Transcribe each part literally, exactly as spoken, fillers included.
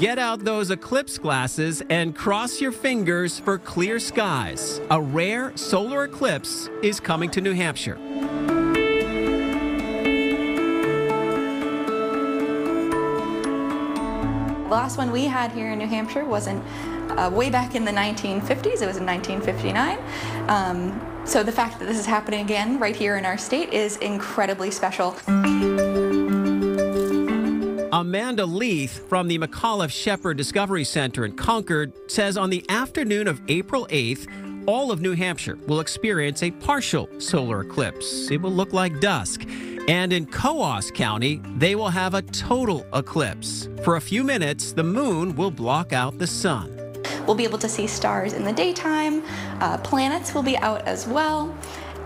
Get out those eclipse glasses and cross your fingers for clear skies. A rare solar eclipse is coming to New Hampshire. The last one we had here in New Hampshire wasn't uh, way back in the nineteen fifties. It was in nineteen fifty-nine. Um, so the fact that this is happening again right here in our state is incredibly special. Amanda Leith from the McAuliffe Shepherd Discovery Center in Concord says on the afternoon of April eighth, all of New Hampshire will experience a partial solar eclipse. It will look like dusk. And in Coos County, they will have a total eclipse. For a few minutes, the moon will block out the sun. We'll be able to see stars in the daytime. Uh, planets will be out as well.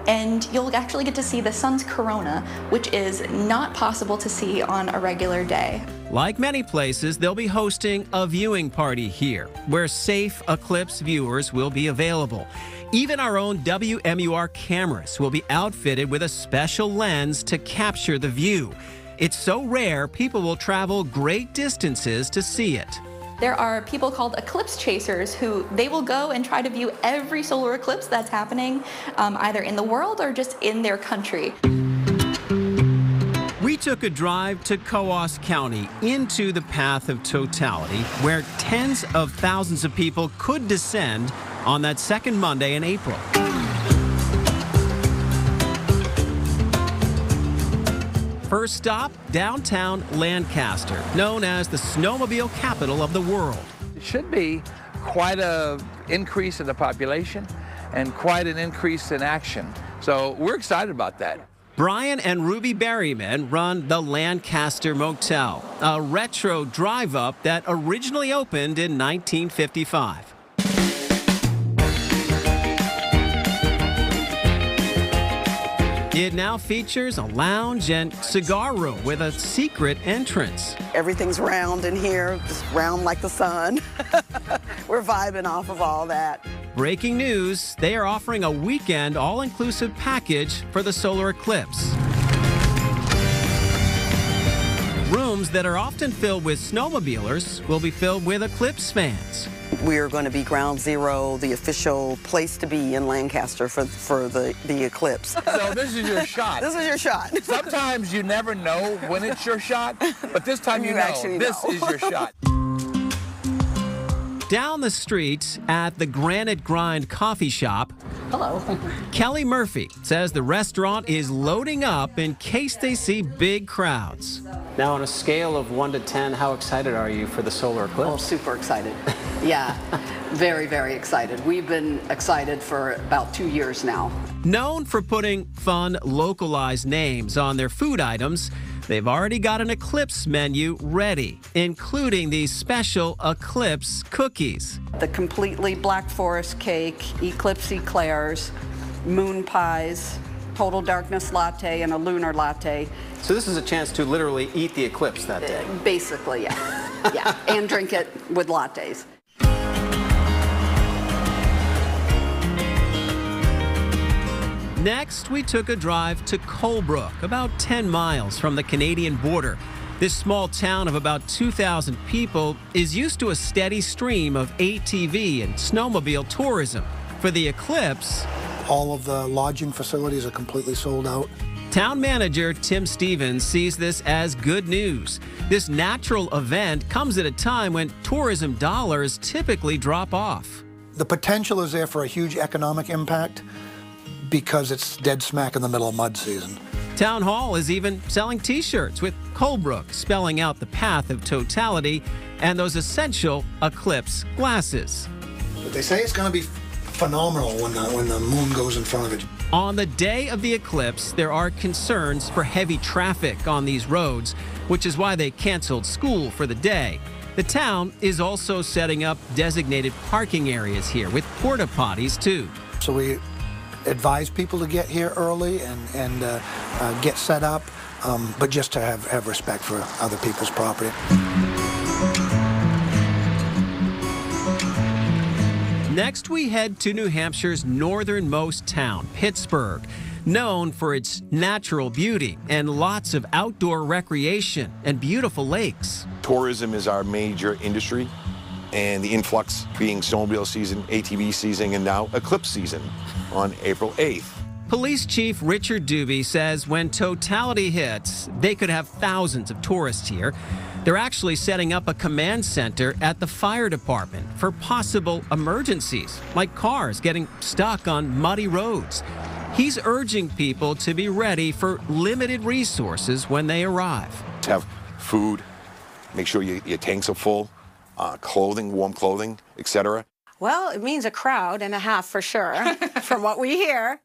And you'll actually get to see the sun's corona, which is not possible to see on a regular day. Like many places, they'll be hosting a viewing party here, where safe eclipse viewers will be available. Even our own W M U R cameras will be outfitted with a special lens to capture the view. It's so rare, people will travel great distances to see it. There are people called eclipse chasers who they will go and try to view every solar eclipse that's happening um, either in the world or just in their country. We took a drive to Coos County into the path of totality, where tens of thousands of people could descend on that second Monday in April. First stop, downtown Lancaster, known as the snowmobile capital of the world. It should be quite an increase in the population and quite an increase in action. So we're excited about that. Brian and Ruby Berryman run the Lancaster Motel, a retro drive-up that originally opened in nineteen fifty-five. It now features a lounge and cigar room with a secret entrance. Everything's round in here, just round like the sun. We're vibing off of all that. Breaking news, they are offering a weekend all-inclusive package for the solar eclipse. Rooms that are often filled with snowmobilers will be filled with eclipse fans. We're going to be ground zero, the official place to be in Lancaster for, for the, the eclipse. So this is your shot. This is your shot. Sometimes you never know when it's your shot, but this time you, you know actually this know. is your shot. Down the street at the Granite Grind coffee shop, hello. Kelly Murphy says the restaurant is loading up in case they see big crowds. Now, on a scale of one to ten, how excited are you for the solar eclipse? Oh, super excited. Yeah, very, very excited. We've been excited for about two years now. Known for putting fun, localized names on their food items, they've already got an eclipse menu ready, including these special eclipse cookies. The completely black forest cake, eclipse eclairs, moon pies, total darkness latte, and a lunar latte. So this is a chance to literally eat the eclipse that day? Basically, yeah. Yeah, and drink it with lattes. Next, we took a drive to Colebrook, about ten miles from the Canadian border. This small town of about two thousand people is used to a steady stream of A T V and snowmobile tourism. For the eclipse, all of the lodging facilities are completely sold out. Town manager Tim Stevens sees this as good news. This natural event comes at a time when tourism dollars typically drop off. The potential is there for a huge economic impact, because it's dead smack in the middle of mud season. Town Hall is even selling T-shirts with Colebrook spelling out the path of totality and those essential eclipse glasses. But they say it's going to be phenomenal when the, when the moon goes in front of it. On the day of the eclipse, there are concerns for heavy traffic on these roads, which is why they canceled school for the day. The town is also setting up designated parking areas here with porta potties too. So we advise people to get here early and, and uh, uh, get set up, um, but just to have, have respect for other people's property. Next, we head to New Hampshire's northernmost town, Pittsburg. known for its natural beauty and lots of outdoor recreation and beautiful lakes. Tourism is our major industry, and the influx being snowmobile season, A T V season, and now eclipse season on April eighth. Police Chief Richard Duby says when totality hits, they could have thousands of tourists here. They're actually setting up a command center at the fire department for possible emergencies, like cars getting stuck on muddy roads. He's urging people to be ready for limited resources when they arrive. Have food, make sure you, your tanks are full, uh, clothing, warm clothing, et cetera. Well, it means a crowd and a half for sure, from what we hear.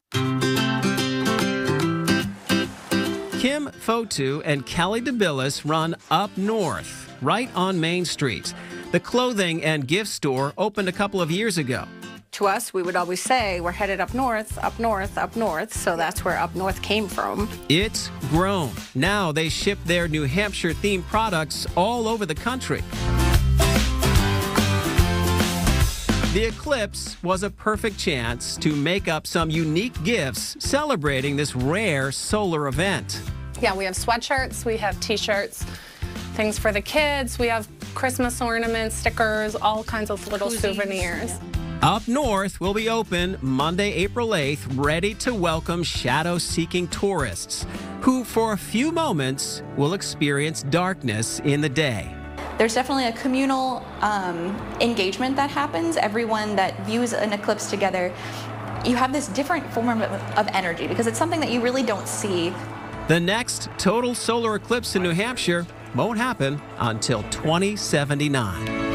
Kim Fotu and Callie Debilis run Up North, right on Main Street. The clothing and gift store opened a couple of years ago. To us, we would always say, we're headed up north, up north, up north, so that's where Up North came from. It's grown. Now they ship their New Hampshire-themed products all over the country. The eclipse was a perfect chance to make up some unique gifts celebrating this rare solar event. Yeah, we have sweatshirts, we have t-shirts, things for the kids, we have Christmas ornaments, stickers, all kinds of little Cousins. souvenirs. Yeah. Up North will be open Monday, April eighth, ready to welcome shadow-seeking tourists who, for a few moments, will experience darkness in the day. There's definitely a communal um, engagement that happens. Everyone that views an eclipse together, you have this different form of, of energy because it's something that you really don't see. The next total solar eclipse in New Hampshire won't happen until twenty seventy-nine.